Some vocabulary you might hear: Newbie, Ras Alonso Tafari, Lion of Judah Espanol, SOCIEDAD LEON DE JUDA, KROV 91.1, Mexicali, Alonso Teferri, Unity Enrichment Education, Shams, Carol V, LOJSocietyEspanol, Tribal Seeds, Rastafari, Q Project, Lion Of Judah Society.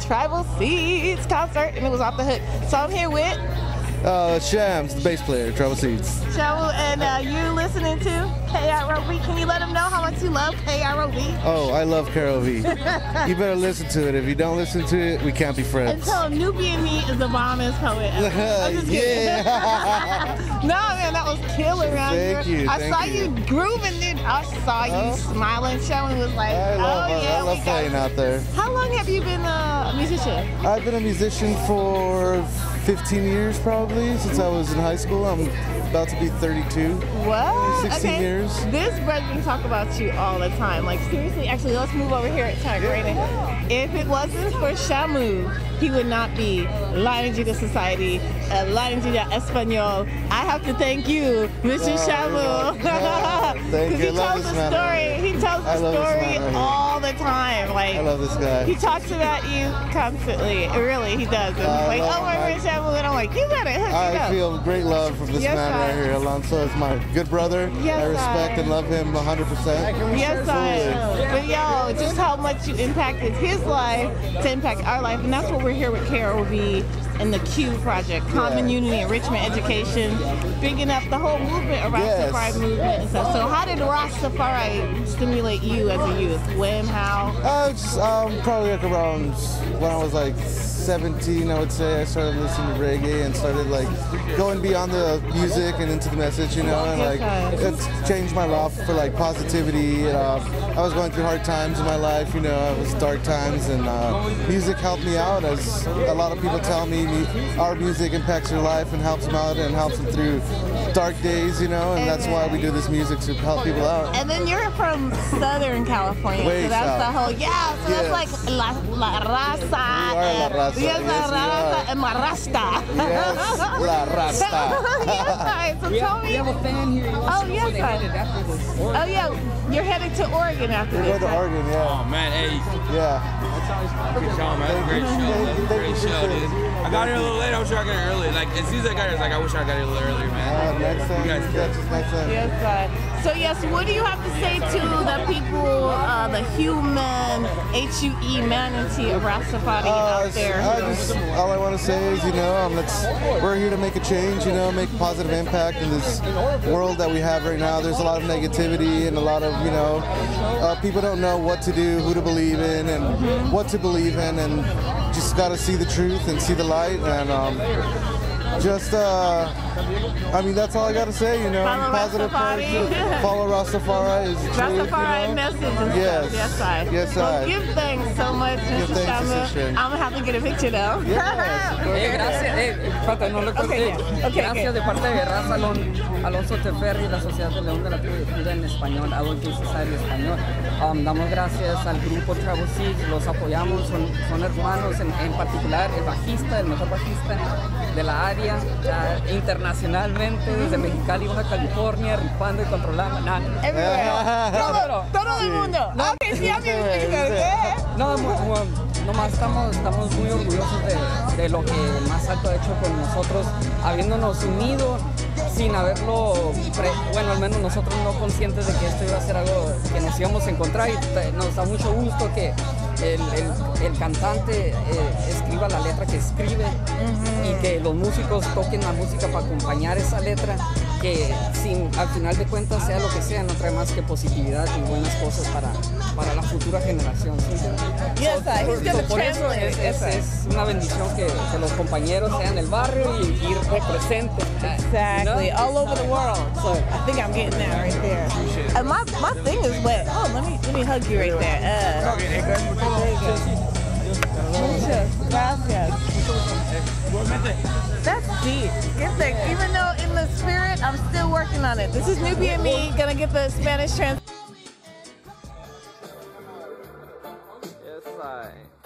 Tribal Seeds concert, and it was off the hook. So I'm here with Shams, the bass player, Tribal Seeds. Tribal, and you listening to KROV. Can you let them know how much you love KROV? Oh, I love Carol V. You better listen to it. If you don't listen to it, we can't be friends. And so Newbie and me is the bombest poet ever. I'm just kidding. Yeah. No, man, that was killer around here. Thank you. I saw you grooving, dude. I saw you smiling, showing, was like, I love playing out there. How long have you been a musician? I've been a musician for 15 years, probably, since I was in high school. I'm about to be 32. What? 16 years. This brethren talk about you all the time. Like, seriously, actually, let's move over here at time. Yeah. If it wasn't for Shamu, he would not be Lion of Judah Society, Lion of Judah Espanol. I have to thank you, Mr. Shamu. Because he tells the story. He tells the story all the time. Like, I love this guy. He talks about you constantly. Really, he does. And he's like, oh, my friend Shamu. And I'm like, you better hook it up. I feel great love from this man right here. Alonso is my good brother. Yes, I respect and love him 100%. Yes, But y'all, just how much you impacted his life to impact our life. And that's what we're here with Carol V and the Q Project, Unity Enrichment Education, bigging up the whole movement, Rastafari movement and stuff. So how did Rastafari stimulate you as a youth? When, how? Probably like around when I was like 17, I would say, I started listening to reggae and started like going beyond the music and into the message, you know, and like it changed my life for like positivity. I was going through hard times in my life, you know, it was dark times, and music helped me out. As a lot of people tell me, our music impacts your life and helps them out and helps them through dark days, you know, and that's why we do this music, to help people out. And then you're from Southern California, so that's the whole, so that's like la raza. Yes, la rasta. So tell me. You have a fan here. Oh, yes, oh, yeah. You're headed to Oregon after this. We're going to Oregon, yeah. Oh, man, hey. Yeah. Good job, man. Great show. Great show, dude. I got here a little late. I wish I got here early. Like, as soon as I got here, I was like, I wish I got here a little earlier, man. Next time. You guys yes, so, yes, what do you have to say to the people, the human, humanity of Rastafari out there? All I want to say is, you know, we're here to make a change, you know, make a positive impact in this world that we have right now. There's a lot of negativity and a lot of, you know, people don't know what to do, who to believe in, and what to believe in, and just got to see the truth and see the light, and I mean, that's all I gotta say, you know. Follow positive Rastafari. Follow Rastafari. Is Rastafari, you know? Message and stuff. Yes, well, give thanks so much, Mr. Shama. I'm gonna have to get a picture now. Gracias de parte de Raza Alonso Teferri, la Sociedad de León de la Cultura en Español, Adult Society Español. Damos gracias al grupo Tribal Seeds, los apoyamos, son hermanos, en particular el bajista, el mejor bajista de la área. Internacionalmente, desde Mexicali, California, ripando y controlando. Todo el mundo. Nomás estamos muy orgullosos de lo que el más alto ha hecho con nosotros, habiéndonos unido sin haberlo, bueno, al menos nosotros no conscientes de que esto iba a ser algo que nos íbamos a encontrar, y nos da mucho gusto que el cantante escriba la letra que escribe y que los músicos toquen la música para acompañar esa letra, que al final de cuentas, sea lo que sea, no trae más que positividad y buenas cosas para la futura generación. Por eso es una bendición que los compañeros sean del barrio y representen. Exactly, all over the world. So I think I'm getting that right there. And my thing is wet. Oh, let me hug you right there. Gracias. That's deep. Good thing. Even though in the spirit, I'm still working on it. This is Newbie and me, gonna get the Spanish translation. Bye-bye.